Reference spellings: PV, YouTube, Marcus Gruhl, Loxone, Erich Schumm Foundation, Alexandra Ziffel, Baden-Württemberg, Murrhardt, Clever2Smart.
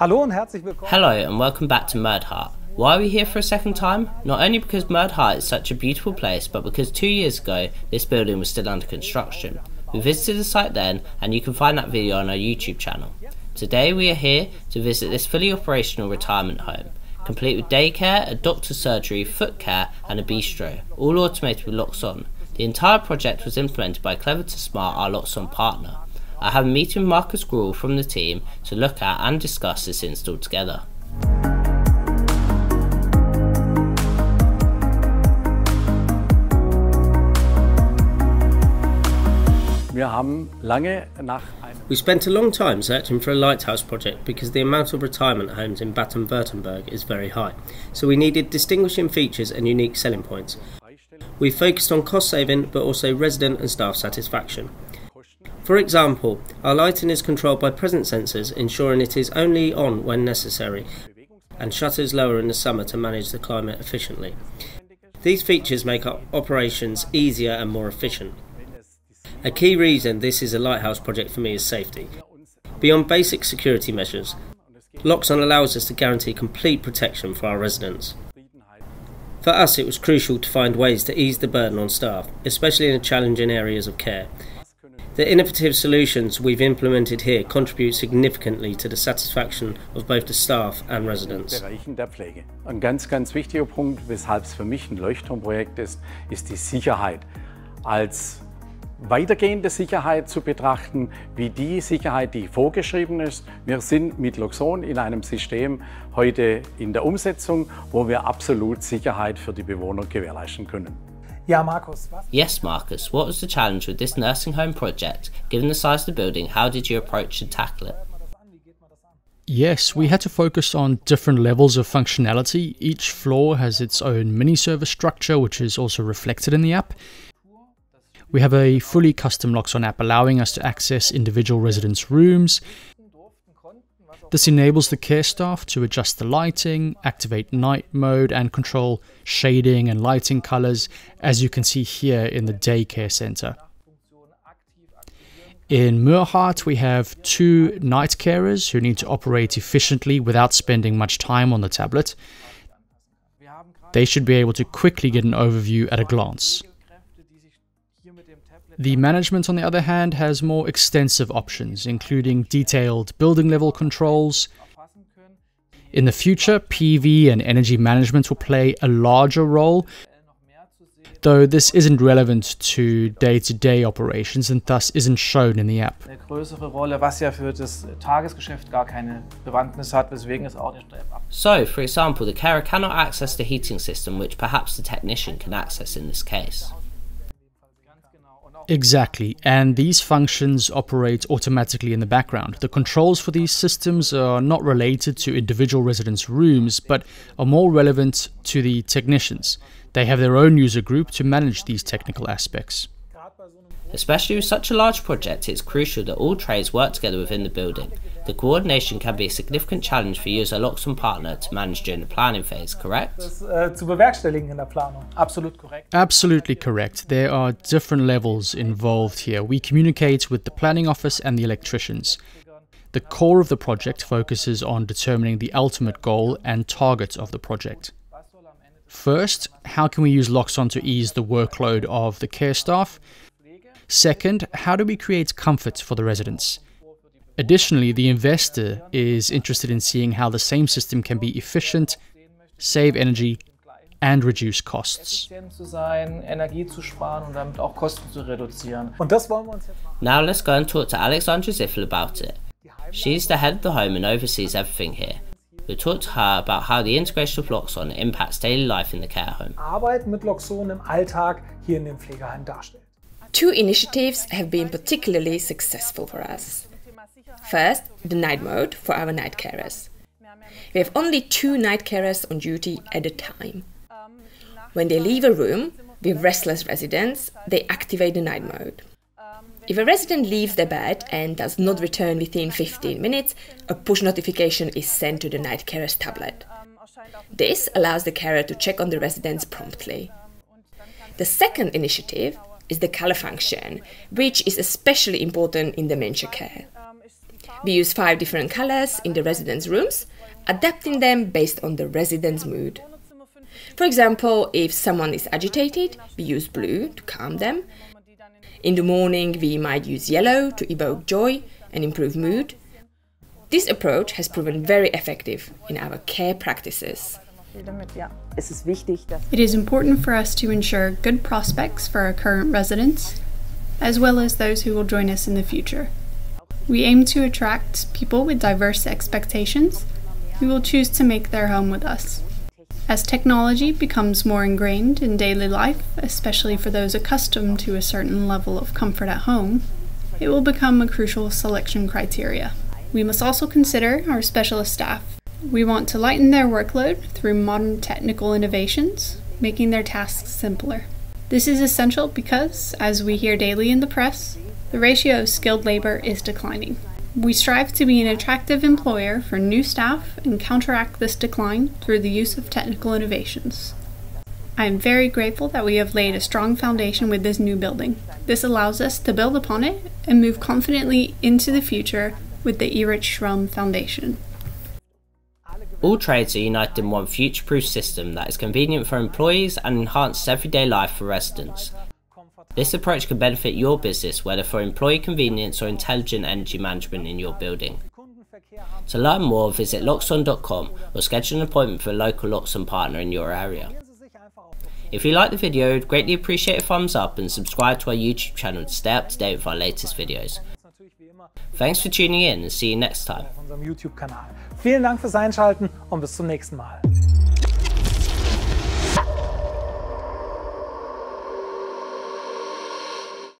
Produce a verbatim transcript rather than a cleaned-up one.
Hello and welcome back to Murrhardt. Why are we here for a second time? Not only because Murrhardt is such a beautiful place, but because two years ago this building was still under construction. We visited the site then, and you can find that video on our YouTube channel. Today we are here to visit this fully operational retirement home, complete with daycare, a doctor's surgery, foot care and a bistro, all automated with Loxone. The entire project was implemented by Clever to Smart, our Loxone partner. I have a meeting with Marcus Gruhl from the team to look at and discuss this install together. We spent a long time searching for a lighthouse project because the amount of retirement homes in Baden-Württemberg is very high, so we needed distinguishing features and unique selling points. We focused on cost saving but also resident and staff satisfaction. For example, our lighting is controlled by presence sensors, ensuring it is only on when necessary, and shutters lower in the summer to manage the climate efficiently. These features make our operations easier and more efficient. A key reason this is a lighthouse project for me is safety. Beyond basic security measures, Loxone allows us to guarantee complete protection for our residents. For us, it was crucial to find ways to ease the burden on staff, especially in the challenging areas of care. The innovative solutions we've implemented here contribute significantly to the satisfaction of both the staff and residents. Ein ganz, ganz wichtiger Punkt, weshalb es für mich ein Leuchtturmprojekt ist, ist die Sicherheit. Als weitergehende Sicherheit zu betrachten, wie die Sicherheit, die vorgeschrieben ist. Wir sind mit Loxone in einem System heute in der Umsetzung, wo wir absolut Sicherheit für die Bewohner gewährleisten können. Yes, Marcus, what was the challenge with this nursing home project? Given the size of the building, how did you approach and tackle it? Yes, we had to focus on different levels of functionality. Each floor has its own mini-service structure, which is also reflected in the app. We have a fully custom Loxone app allowing us to access individual residents' rooms. This enables the care staff to adjust the lighting, activate night mode and control shading and lighting colors, as you can see here in the daycare center. In Murrhardt, we have two night carers who need to operate efficiently without spending much time on the tablet. They should be able to quickly get an overview at a glance. The management, on the other hand, has more extensive options, including detailed building-level controls. In the future, P V and energy management will play a larger role, though this isn't relevant to day-to-day operations and thus isn't shown in the app. So, for example, the carer cannot access the heating system, which perhaps the technician can access in this case. Exactly, and these functions operate automatically in the background. The controls for these systems are not related to individual residents' rooms, but are more relevant to the technicians. They have their own user group to manage these technical aspects. Especially with such a large project, it's crucial that all trades work together within the building. The coordination can be a significant challenge for you as a Loxone partner to manage during the planning phase, correct? Absolutely correct. There are different levels involved here. We communicate with the planning office and the electricians. The core of the project focuses on determining the ultimate goal and target of the project. First, how can we use Loxone to ease the workload of the care staff? Second, how do we create comfort for the residents? Additionally, the investor is interested in seeing how the same system can be efficient, save energy, and reduce costs. Now let's go and talk to Alexandra Ziffel about it. She's the head of the home and oversees everything here. We'll talk to her about how the integration of Loxone impacts daily life in the care home. Two initiatives have been particularly successful for us. First, the night mode for our night carers. We have only two night carers on duty at a time. When they leave a room with restless residents, they activate the night mode. If a resident leaves their bed and does not return within fifteen minutes, a push notification is sent to the night carer's tablet. This allows the carer to check on the residents promptly. The second initiative is the color function, which is especially important in dementia care. We use five different colors in the residents' rooms, adapting them based on the residents' mood. For example, if someone is agitated, we use blue to calm them. In the morning, we might use yellow to evoke joy and improve mood. This approach has proven very effective in our care practices. It is important for us to ensure good prospects for our current residents, as well as those who will join us in the future. We aim to attract people with diverse expectations who will choose to make their home with us. As technology becomes more ingrained in daily life, especially for those accustomed to a certain level of comfort at home, it will become a crucial selection criteria. We must also consider our specialist staff. We want to lighten their workload through modern technical innovations, making their tasks simpler. This is essential because, as we hear daily in the press, the ratio of skilled labor is declining. We strive to be an attractive employer for new staff and counteract this decline through the use of technical innovations. I am very grateful that we have laid a strong foundation with this new building. This allows us to build upon it and move confidently into the future with the Erich Schumm Foundation. All trades are united in one future-proof system that is convenient for employees and enhances everyday life for residents. This approach can benefit your business, whether for employee convenience or intelligent energy management in your building. To learn more, visit Loxone dot com or schedule an appointment for a local Loxone partner in your area. If you liked the video, we'd greatly appreciate a thumbs up and subscribe to our YouTube channel to stay up to date with our latest videos. Thanks for tuning in and see you next time. Vielen Dank fürs Einschalten und bis zum nächsten Mal.